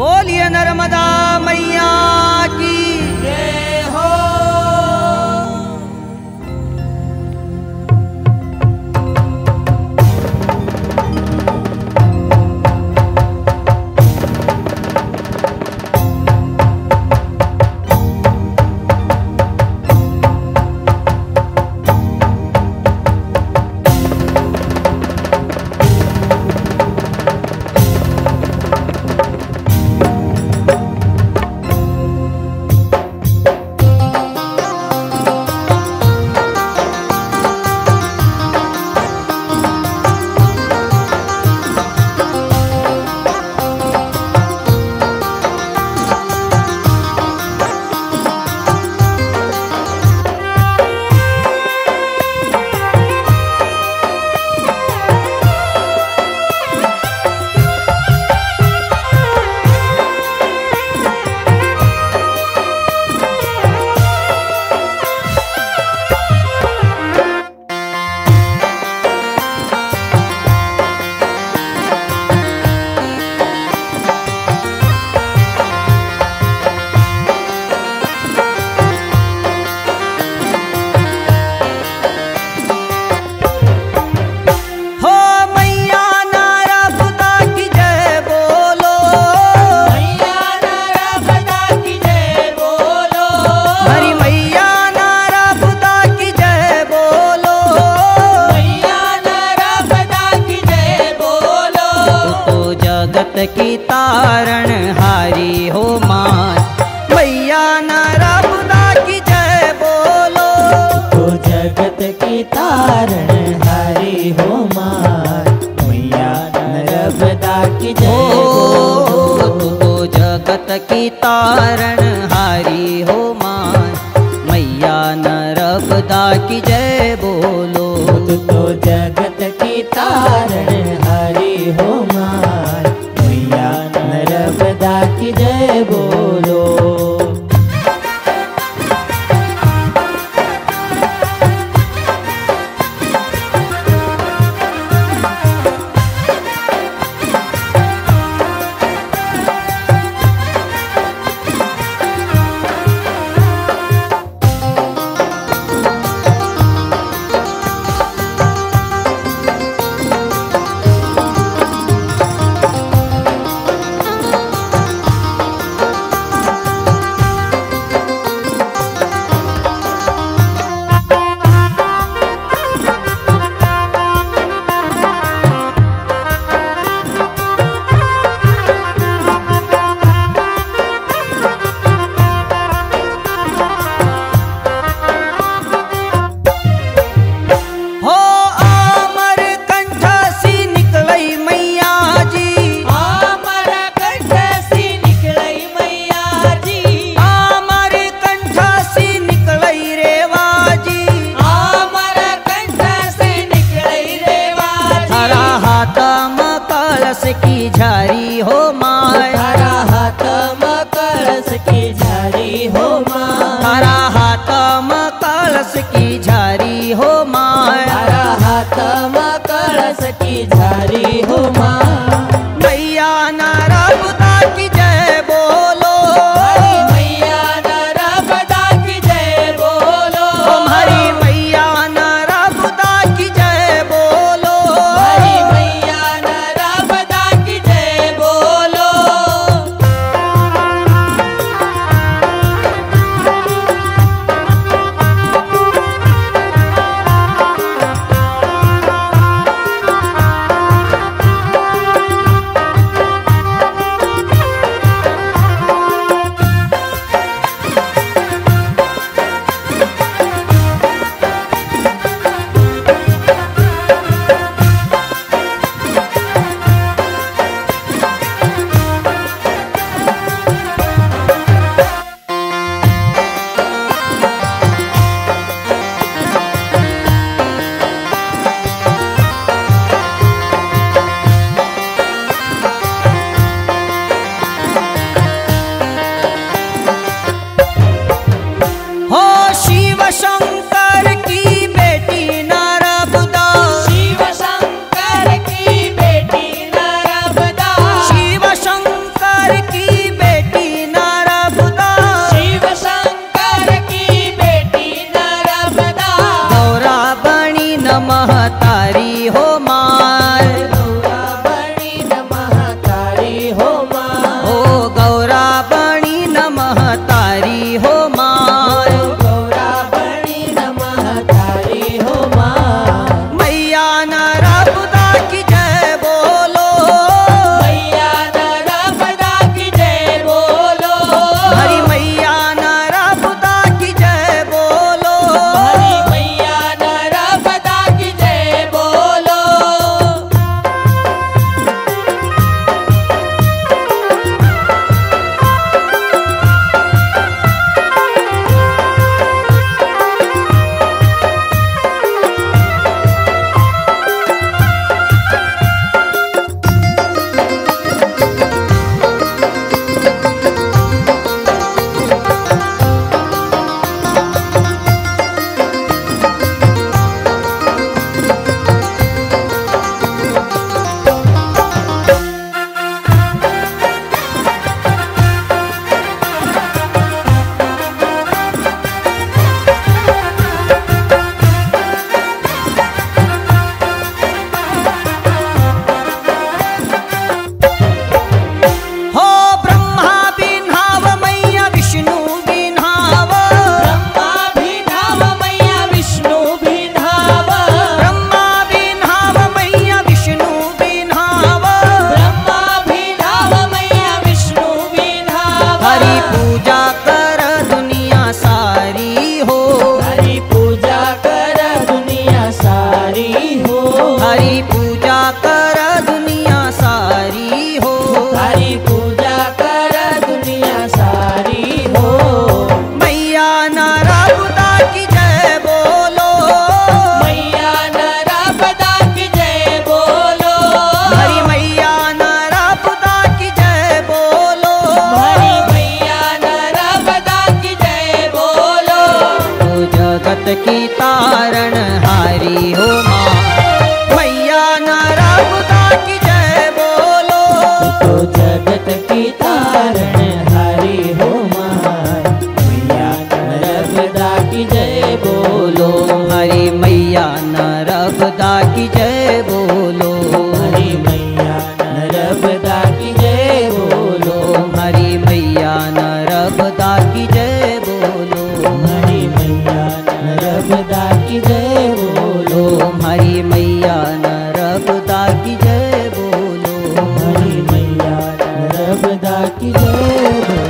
बोलिए नर्मदा मैया की जय हो। की तारण हारी हो मां मैया नर्मदा की जय बोलो। तो जगत की तारण हारी हो मां मैया नर्मदा की जय बोलो। तो जगत की तारण हारी हो मां मैया नर्मदा की जय बोलो। तो जगत की तारण हारी हो मां नर्मदा की जय बोलो। जगत की तारण हारी हो माँ, मैया नर्मदा की जय बोलो। तो जगत की तारण हारी हो माँ, मैया नर्मदा की जय बोलो। हरे मैया नर्मदा की जय बोलो। हरे मैया नर्मदा की जय बोलो। हरे मैया नर्मदा की जय बोलो। हरे मैया नर्मदा की जय बोलो। हरे मैया नर्मदा की जय बोलो। हरे मैया नर्मदा की जय।